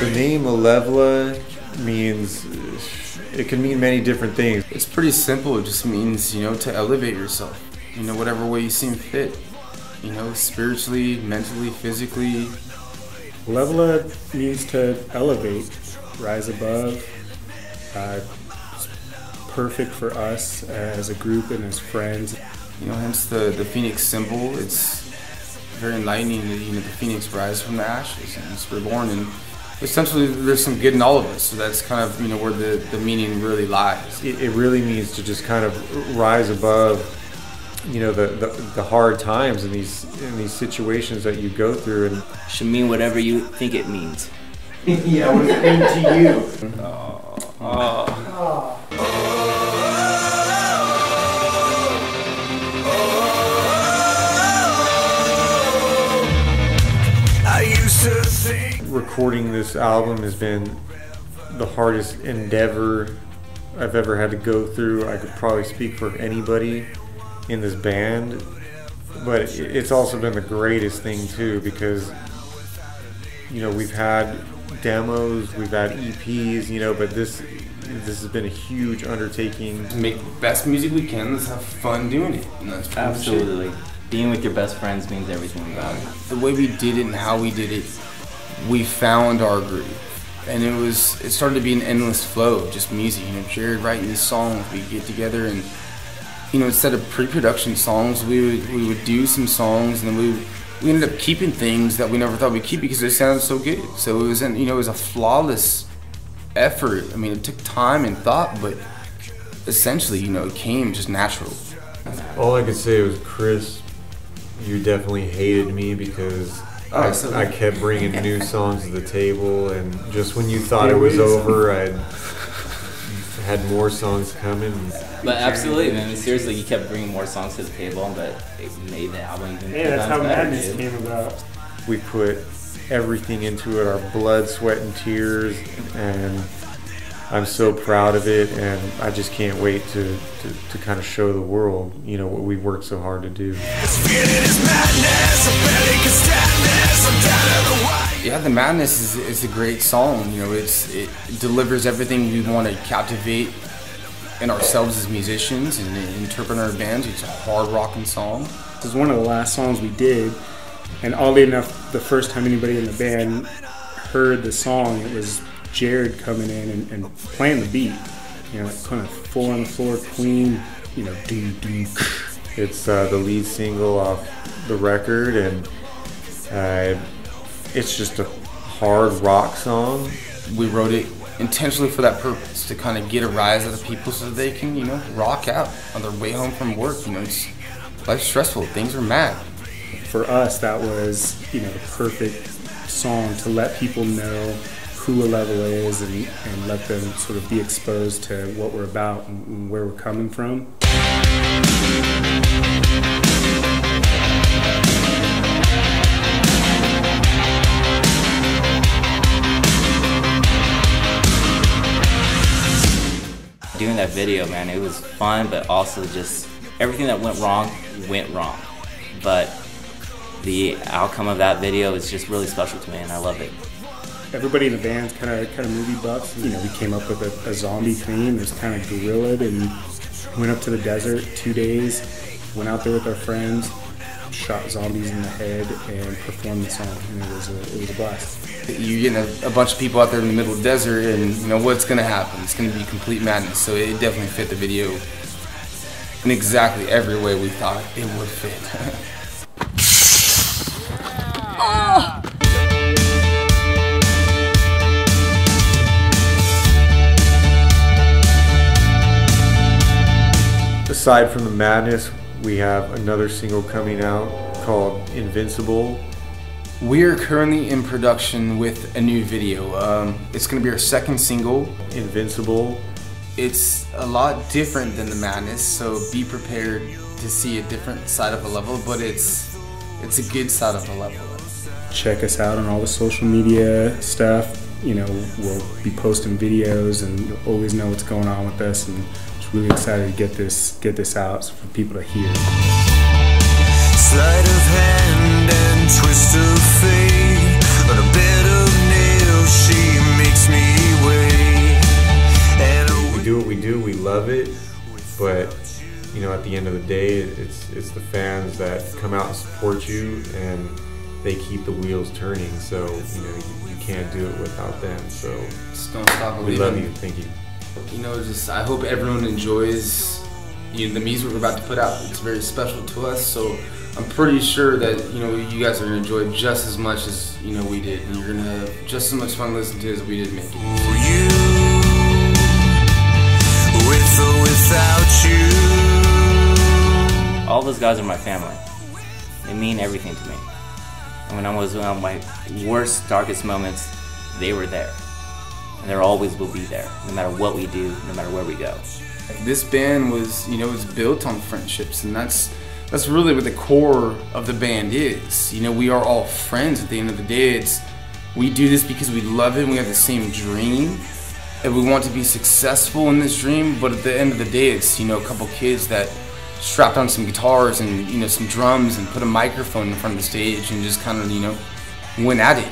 The name Alevela means, it can mean many different things. It's pretty simple. It just means, you know, to elevate yourself, you know, whatever way you seem fit, you know, spiritually, mentally, physically. Alevela means to elevate, rise above. It's perfect for us as a group and as friends. You know, hence the Phoenix symbol. It's very enlightening that, you know, the Phoenix rises from the ashes and it's reborn, and essentially there's some good in all of us, so that's kind of, you know, where the meaning really lies. It really means to just kind of rise above, you know, the hard times and these situations that you go through, and should mean whatever you think it means. Yeah, what does it mean to you? Recording this album has been the hardest endeavor I've ever had to go through. I could probably speak for anybody in this band, but it's also been the greatest thing too, because, you know, we've had demos, we've had EPs, you know, but this has been a huge undertaking. Make the best music we can. Let's have fun doing it. And that's absolutely. Being with your best friends means everything about it. The way we did it and how we did it, we found our groove. And it started to be an endless flow of just music. You know, Jared writing these songs, we get together and, you know, instead of pre-production songs, we would do some songs, and then we ended up keeping things that we never thought we'd keep because they sounded so good. So it was, you know, it was a flawless effort. I mean, it took time and thought, but essentially, you know, it came just natural. All I could say was, Chris, you definitely hated me because I kept bringing new songs to the table, and just when you thought it was over, I had more songs coming. But absolutely, man. I mean, seriously, you kept bringing more songs to the table, but it made the album even better. Yeah, that's how Madness came about. We put everything into it, our blood, sweat, and tears, and I'm so proud of it, and I just can't wait to kind of show the world, you know, what we worked so hard to do. Yeah, the Madness is a great song. You know, it delivers everything we want to captivate in ourselves as musicians and interpret our bands. It's a hard rocking song. It was one of the last songs we did, and oddly enough, the first time anybody in the band heard the song, it was Jared coming in and playing the beat, you know, like kind of full on the floor, clean, you know, doo doo. It's the lead single off the record, and it's just a hard rock song. We wrote it intentionally for that purpose, to kind of get a rise out of people so that they can, you know, rock out on their way home from work. You know, it's, life's stressful, things are mad. For us, that was, you know, the perfect song to let people know who Alevela is, and let them sort of be exposed to what we're about and where we're coming from. Doing that video, man, it was fun, but also just everything that went wrong. But the outcome of that video is just really special to me, and I love it. Everybody in the band's kind of movie buffs. You know, we came up with a zombie theme. It was kind of guerrillaed, and went up to the desert 2 days, went out there with our friends, shot zombies in the head, and performed the song, and it was a blast. You get a bunch of people out there in the middle of the desert, and you know what's going to happen. It's going to be complete madness, so it definitely fit the video in exactly every way we thought it would fit. Oh! Aside from the Madness, we have another single coming out called Invincible. We are currently in production with a new video. It's going to be our second single, Invincible. It's a lot different than the Madness, so be prepared to see a different side of Alevela, but it's a good side of Alevela. Check us out on all the social media stuff. You know, we'll be posting videos, and you'll always know what's going on with us. And really excited to get this out for people to hear. Sleight of hand and twist of fate, but a bit of nail she of it, but you know, at the end of the day, it's the fans that come out and support you, and they keep the wheels turning. So you know, you can't do it without them. So just don't stop believing. We love you. Thank you. You know, just I hope everyone enjoys the music we're about to put out. It's very special to us. So I'm pretty sure that you guys are gonna enjoy it just as much as we did, and you're gonna have just as much fun listening to it as we did making it. With or without you. All those guys are my family. They mean everything to me. And when I was on my worst, darkest moments, they were there. And they always will be there, no matter what we do, no matter where we go. This band was, was built on friendships, and that's really what the core of the band is. We are all friends at the end of the day. We do this because we love it, and we have the same dream. And we want to be successful in this dream, but at the end of the day, it's a couple kids that strapped on some guitars and some drums and put a microphone in front of the stage and just kind of went at it.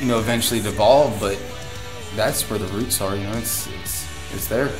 Eventually devolved, but that's where the roots are. It's there.